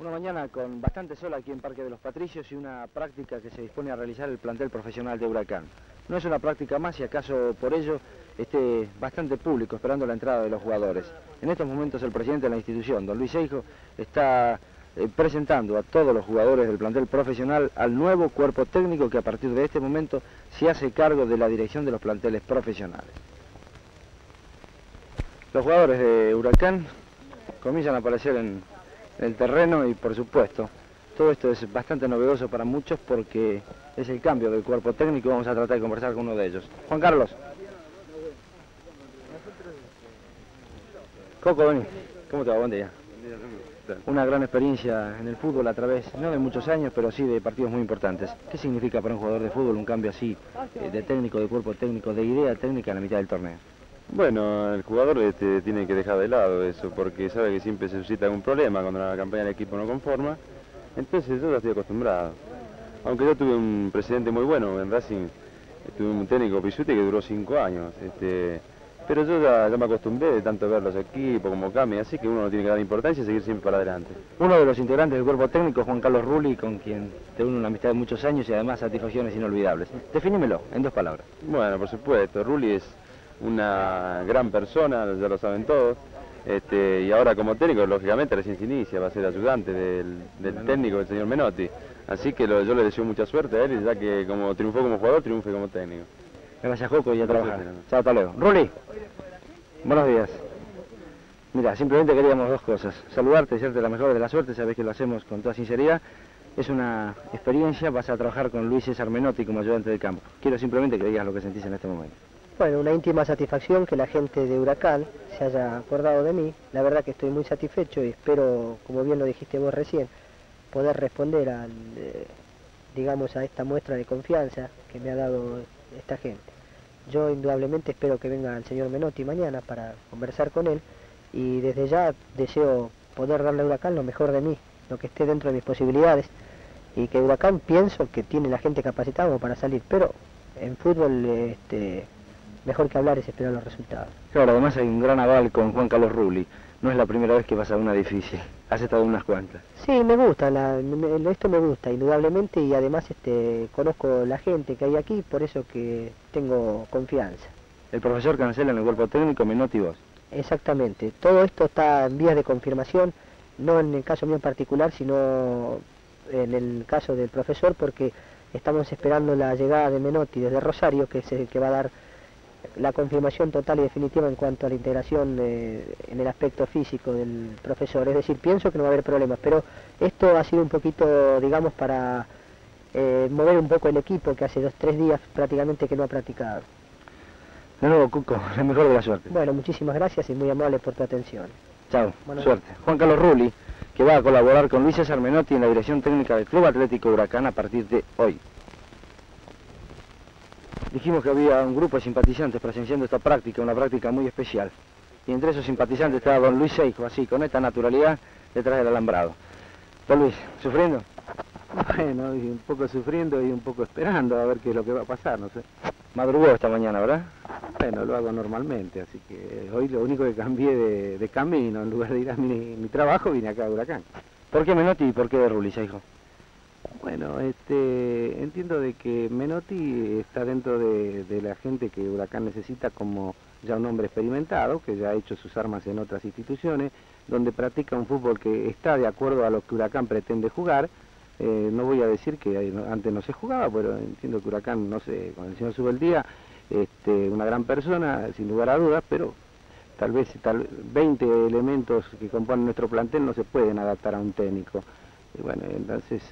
Una mañana con bastante sol aquí en Parque de los Patricios y una práctica que se dispone a realizar el plantel profesional de Huracán. No es una práctica más y acaso por ello esté bastante público esperando la entrada de los jugadores. En estos momentos el presidente de la institución, don Luis Seijo, está presentando a todos los jugadores del plantel profesional al nuevo cuerpo técnico que a partir de este momento se hace cargo de la dirección de los planteles profesionales. Los jugadores de Huracán comienzan a aparecer en el terreno y por supuesto todo esto es bastante novedoso para muchos porque es el cambio del cuerpo técnico. Vamos a tratar de conversar con uno de ellos. Juan Carlos. Coco, vení. ¿Cómo te va? Buen día. Una gran experiencia en el fútbol a través, no de muchos años, pero sí de partidos muy importantes. ¿Qué significa para un jugador de fútbol un cambio así de técnico, de cuerpo técnico, de idea técnica en la mitad del torneo? Bueno, el jugador tiene que dejar de lado eso, porque sabe que siempre se suscita algún problema cuando la campaña del equipo no conforma. Entonces yo ya estoy acostumbrado. Aunque yo tuve un presidente muy bueno en Racing, tuve un técnico, Pizuti, que duró 5 años. Pero yo ya me acostumbré de tanto ver los equipos como cambian, así que uno no tiene que dar importancia y seguir siempre para adelante. Uno de los integrantes del cuerpo técnico, Juan Carlos Rulli, con quien te une una amistad de muchos años y además satisfacciones inolvidables. Definímelo en 2 palabras. Bueno, por supuesto, Rulli es una gran persona, ya lo saben todos, y ahora como técnico, lógicamente, recién se inicia, va a ser ayudante del técnico, del señor Menotti, así que yo le deseo mucha suerte a él, ya que como triunfó como jugador, triunfe como técnico. Gracias, Coco, y a trabajar. Chao, hasta luego. Rulli, buenos días. Mira, simplemente queríamos 2 cosas, saludarte, desearte la mejor de la suerte, sabés que lo hacemos con toda sinceridad. Es una experiencia, vas a trabajar con Luis César Menotti como ayudante de campo. Quiero simplemente que digas lo que sentís en este momento. Bueno, una íntima satisfacción que la gente de Huracán se haya acordado de mí. La verdad que estoy muy satisfecho y espero, como bien lo dijiste vos recién, poder responder al, digamos, a esta muestra de confianza que me ha dado esta gente. Yo indudablemente espero que venga el señor Menotti mañana para conversar con él y desde ya deseo poder darle a Huracán lo mejor de mí, lo que esté dentro de mis posibilidades y que Huracán pienso que tiene la gente capacitada para salir, pero en fútbol mejor que hablar es esperar los resultados. Claro, además hay un gran aval con Juan Carlos Rulli. No es la primera vez que vas a una difícil. Has estado unas cuantas. Sí, me gusta, esto me gusta, indudablemente, y además conozco la gente que hay aquí, por eso que tengo confianza. El profesor Cancela en el cuerpo técnico, Menotti y vos. Exactamente. Todo esto está en vías de confirmación, no en el caso mío en particular, sino en el caso del profesor, porque estamos esperando la llegada de Menotti desde Rosario, que es el que va a dar la confirmación total y definitiva en cuanto a la integración en el aspecto físico del profesor. Es decir, pienso que no va a haber problemas, pero esto ha sido un poquito, digamos, para mover un poco el equipo que hace 2 o 3 días prácticamente que no ha practicado. De nuevo, Cuco, la mejor de la suerte. Bueno, muchísimas gracias y muy amable por tu atención. Chao, buenas suerte. Días. Juan Carlos Rulli, que va a colaborar con Luis César Menotti en la dirección técnica del Club Atlético Huracán a partir de hoy. Dijimos que había un grupo de simpatizantes presenciando esta práctica, una práctica muy especial. Y entre esos simpatizantes estaba don Luis Seijo, así, con esta naturalidad, detrás del alambrado. Don Luis, ¿sufriendo? Bueno, y un poco sufriendo y un poco esperando a ver qué es lo que va a pasar, no sé. Madrugó esta mañana, ¿verdad? Bueno, lo hago normalmente, así que hoy lo único que cambié de camino, en lugar de ir a mi trabajo, vine acá a Huracán. ¿Por qué Menotti y por qué de Rulli Seijo? Bueno, entiendo de que Menotti está dentro de la gente que Huracán necesita como ya un hombre experimentado, que ya ha hecho sus armas en otras instituciones, donde practica un fútbol que está de acuerdo a lo que Huracán pretende jugar. No voy a decir que antes no se jugaba, pero entiendo que Huracán, no sé, con el señor Subeldía, una gran persona, sin lugar a dudas, pero tal vez 20 elementos que componen nuestro plantel no se pueden adaptar a un técnico. Y bueno, entonces,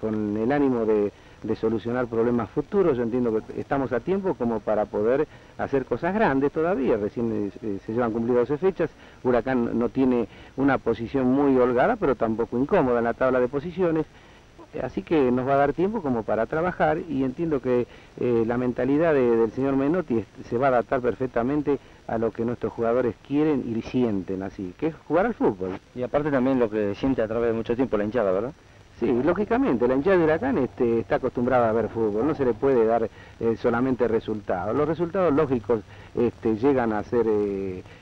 con el ánimo de solucionar problemas futuros, yo entiendo que estamos a tiempo como para poder hacer cosas grandes todavía. Recién se llevan cumplidas 12 fechas, Huracán no tiene una posición muy holgada, pero tampoco incómoda en la tabla de posiciones. Así que nos va a dar tiempo como para trabajar y entiendo que la mentalidad del señor Menotti se va a adaptar perfectamente a lo que nuestros jugadores quieren y sienten así, que es jugar al fútbol. Y aparte también lo que siente a través de mucho tiempo la hinchada, ¿verdad? Sí, lógicamente, la hinchada de Huracán está acostumbrada a ver fútbol, no se le puede dar solamente resultados. Los resultados lógicos llegan a ser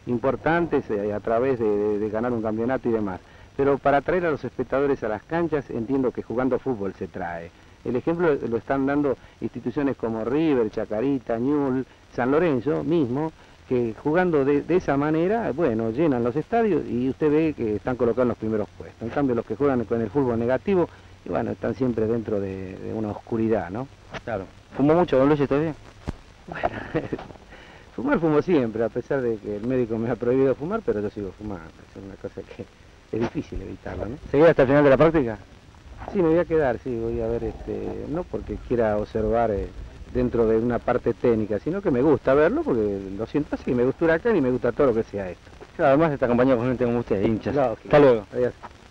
importantes a través de ganar un campeonato y demás. Pero para atraer a los espectadores a las canchas, entiendo que jugando fútbol se trae. El ejemplo lo están dando instituciones como River, Chacarita, Newell, San Lorenzo mismo, que jugando de esa manera, bueno, llenan los estadios y usted ve que están colocados en los primeros puestos. En cambio, los que juegan con el fútbol negativo, y bueno, están siempre dentro de una oscuridad, ¿no? Claro. ¿Fumó mucho, don Luis, todavía? Bueno, fumar fumo siempre, a pesar de que el médico me ha prohibido fumar, pero yo sigo fumando. Es una cosa que es difícil evitarla, ¿no? ¿Seguir hasta el final de la práctica? Sí, me voy a quedar, sí, voy a ver, no porque quiera observar dentro de una parte técnica, sino que me gusta verlo, porque lo siento así, me gusta Huracán y me gusta todo lo que sea esto. Claro, además está acompañado con gente como usted, hinchas. Claro, okay. Hasta luego. Adiós.